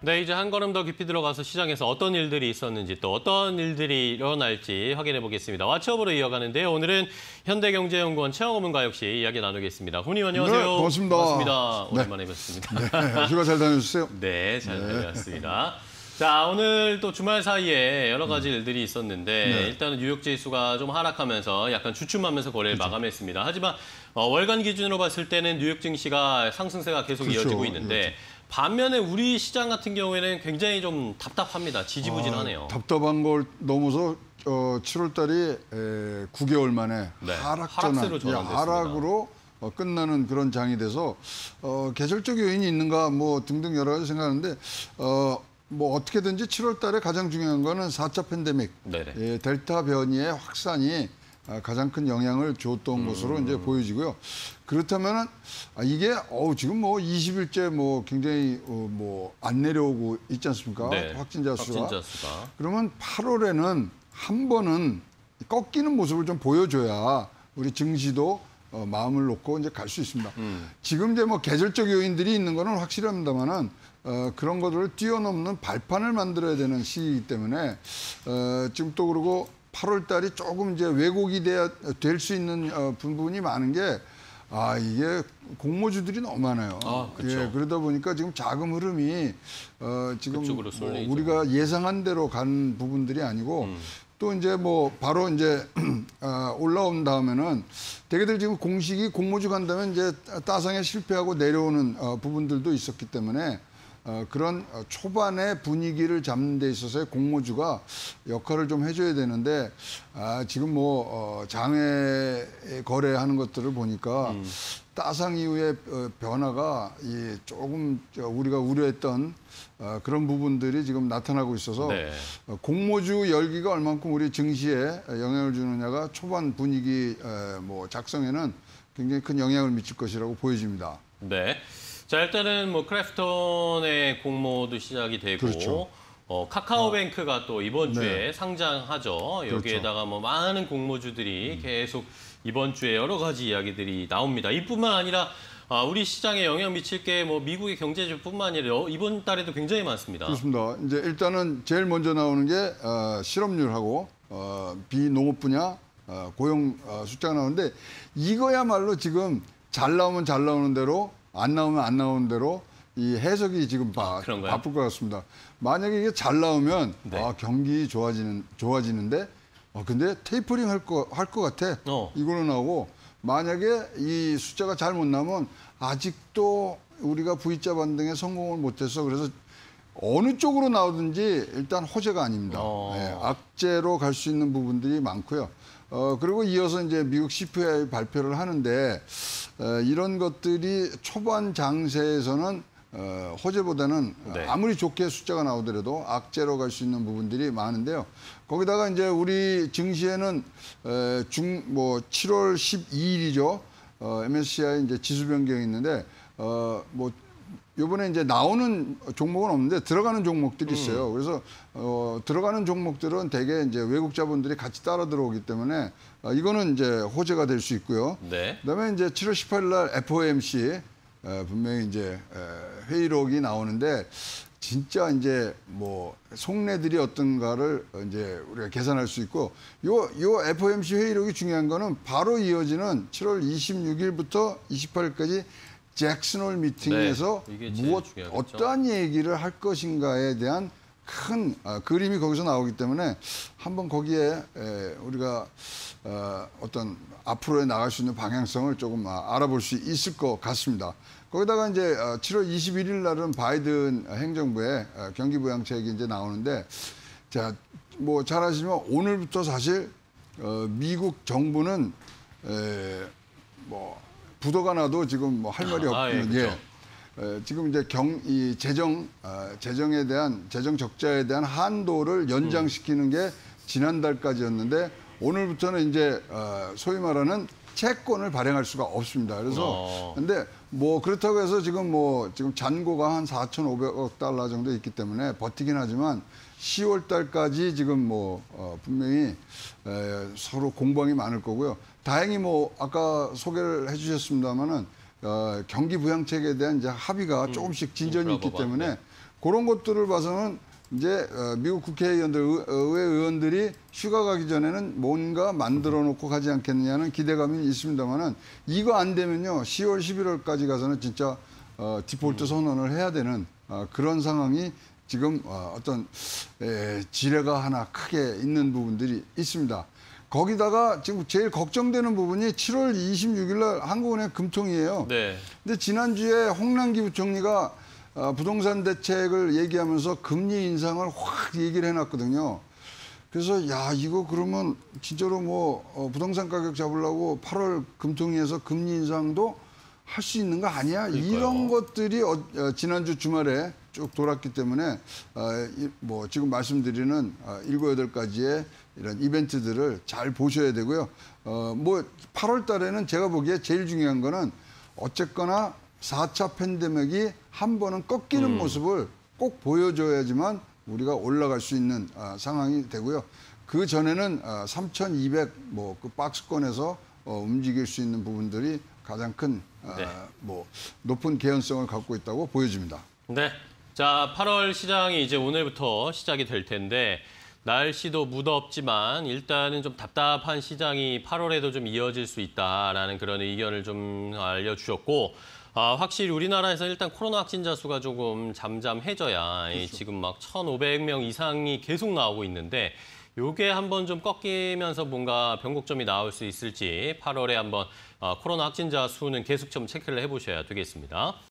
네, 이제 한 걸음 더 깊이 들어가서 시장에서 어떤 일들이 있었는지 또 어떤 일들이 일어날지 확인해 보겠습니다. 왓츠업으로 이어가는데요. 오늘은 현대경제연구원 최영호 문과 역시 이야기 나누겠습니다. 훈 의원 안녕하세요. 네, 반갑습니다. 반갑습니다. 오랜만에 뵙습니다. 네, 휴가 잘 다녀주세요. 네, 잘 다녀왔습니다. 자, 오늘 또 주말 사이에 여러 가지 일들이 있었는데 일단은 뉴욕 지수가 좀 하락하면서 약간 주춤하면서 거래를 마감했습니다. 하지만 월간 기준으로 봤을 때는 뉴욕 증시가 상승세가 계속 이어지고 있는데 반면에 우리 시장 같은 경우에는 굉장히 좀 답답합니다. 지지부진하네요. 답답한 걸 넘어서 7월 달이 9개월 만에 하락으로 끝나는 그런 장이 돼서 계절적 요인이 있는가 뭐 등등 여러 가지 생각하는데 뭐 어떻게든지 7월 달에 가장 중요한 거는 4차 팬데믹, 델타 변이의 확산이 가장 큰 영향을 줬던 것으로 이제 보여지고요. 그렇다면은 이게 지금 뭐 20일째 뭐 굉장히 안 내려오고 있지 않습니까? 네, 확진자 수가. 그러면 8월에는 한 번은 꺾이는 모습을 좀 보여줘야 우리 증시도 마음을 놓고 이제 갈 수 있습니다. 지금 이제 뭐 계절적 요인들이 있는 거는 확실합니다만은 그런 것들을 뛰어넘는 발판을 만들어야 되는 시기이기 때문에 지금 또 그러고 8월 달이 조금 이제 왜곡이 될 수 있는 부분이 많은 게 이게 공모주들이 너무 많아요. 그러다 보니까 지금 자금 흐름이 지금 우리가 예상한 대로 간 부분들이 아니고 또 이제 바로 이제 올라온 다음에는 대개들 지금 공식이 공모주 간다면 이제 따상에 실패하고 내려오는 부분들도 있었기 때문에 그런 초반의 분위기를 잡는 데 있어서의 공모주가 역할을 좀 해줘야 되는데 지금 장외 거래하는 것들을 보니까 따상 이후의 변화가 조금 우리가 우려했던 그런 부분들이 지금 나타나고 있어서 공모주 열기가 얼만큼 우리 증시에 영향을 주느냐가 초반 분위기 작성에는 굉장히 큰 영향을 미칠 것이라고 보여집니다. 네. 자, 일단은 크래프톤의 공모도 시작이 되고 카카오뱅크가 또 이번 주에 상장하죠. 여기에다가 많은 공모주들이 계속 이번 주에 여러 가지 이야기들이 나옵니다. 이뿐만 아니라 우리 시장에 영향 미칠 게 미국의 경제지표뿐만 아니라 이번 달에도 굉장히 많습니다. 그렇습니다. 이제 일단은 제일 먼저 나오는 게 실업률하고 비농업 분야 고용 숫자가 나오는데 이거야말로 지금 잘 나오면 잘 나오는 대로 안 나오면 안 나오는 대로 이 해석이 지금 바쁠 것 같습니다. 만약에 이게 잘 나오면 경기 좋아지는데 근데 테이퍼링 할 것 같아. 이걸로 나오고 만약에 이 숫자가 잘 못 나오면 아직도 우리가 V자 반등에 성공을 못해서 그래서 어느 쪽으로 나오든지 일단 호재가 아닙니다. 악재로 갈 수 있는 부분들이 많고요. 그리고 이어서 이제 미국 CPI 발표를 하는데 이런 것들이 초반 장세에서는 호재보다는 아무리 좋게 숫자가 나오더라도 악재로 갈 수 있는 부분들이 많은데요. 거기다가 이제 우리 증시에는 7월 12일이죠. MSCI 이제 지수 변경이 있는데 요번에 이제 나오는 종목은 없는데 들어가는 종목들이 있어요. 그래서 들어가는 종목들은 대개 이제 외국 자본들이 같이 따라 들어오기 때문에 이거는 이제 호재가 될 수 있고요. 그다음에 이제 7월 18일 날 FOMC 분명히 이제 회의록이 나오는데 진짜 이제 속내들이 어떤가를 이제 우리가 계산할 수 있고 요 FOMC 회의록이 중요한 거는 바로 이어지는 7월 26일부터 28일까지 잭슨홀 미팅에서 어떠한 얘기를 할 것인가에 대한 큰 그림이 거기서 나오기 때문에 한번 거기에 우리가 어떤 앞으로에 나갈 수 있는 방향성을 조금 알아볼 수 있을 것 같습니다. 거기다가 이제 7월 21일 날은 바이든 행정부의 경기부양책이 이제 나오는데 자, 잘 아시지만 오늘부터 사실 미국 정부는 부도가 나도 지금 할 말이 없는 지금 이제 재정 적자에 대한 한도를 연장시키는 게 지난달까지였는데 오늘부터는 이제 소위 말하는 채권을 발행할 수가 없습니다. 그래서 근데 그렇다고 해서 지금 지금 잔고가 한 4,500억 달러 정도 있기 때문에 버티긴 하지만 10월 달까지 지금 분명히 서로 공방이 많을 거고요. 다행히 아까 소개를 해주셨습니다만은 경기 부양책에 대한 이제 합의가 조금씩 진전이 있기 때문에 그런 것들을 봐서는 이제 미국 국회의원들, 의회 의원들이 휴가 가기 전에는 뭔가 만들어 놓고 가지 않겠느냐는 기대감이 있습니다만은 이거 안 되면요. 10월, 11월까지 가서는 진짜 디폴트 선언을 해야 되는 그런 상황이 지금 어떤 지뢰가 하나 크게 있는 부분들이 있습니다. 거기다가 지금 제일 걱정되는 부분이 7월 26일 날 한국은행 금통위예요. 네. 근데 지난주에 홍남기 부총리가 부동산 대책을 얘기하면서 금리 인상을 확 얘기를 해놨거든요. 그래서 야 이거 그러면 진짜로 뭐 부동산 가격 잡으려고 8월 금통위에서 금리 인상도 할 수 있는 거 아니야? 그러니까요. 이런 것들이 지난주 주말에 쭉 돌았기 때문에 뭐 지금 말씀드리는 7, 8가지의 이런 이벤트들을 잘 보셔야 되고요. 뭐 8월 달에는 제가 보기에 제일 중요한 거는 어쨌거나 4차 팬데믹이 한 번은 꺾이는 모습을 꼭 보여줘야지만 우리가 올라갈 수 있는 상황이 되고요. 그 전에는 3,200 뭐 그 박스권에서 움직일 수 있는 부분들이 가장 큰 네. 뭐 높은 개연성을 갖고 있다고 보여집니다. 네. 자, 8월 시장이 이제 오늘부터 시작이 될 텐데 날씨도 무덥지만 일단은 좀 답답한 시장이 8월에도 좀 이어질 수 있다라는 그런 의견을 좀 알려주셨고 확실히 우리나라에서 일단 코로나 확진자 수가 조금 잠잠해져야 그렇죠. 지금 막 1,500명 이상이 계속 나오고 있는데 요게 한번 좀 꺾이면서 뭔가 변곡점이 나올 수 있을지 8월에 한번 코로나 확진자 수는 계속 좀 체크를 해보셔야 되겠습니다.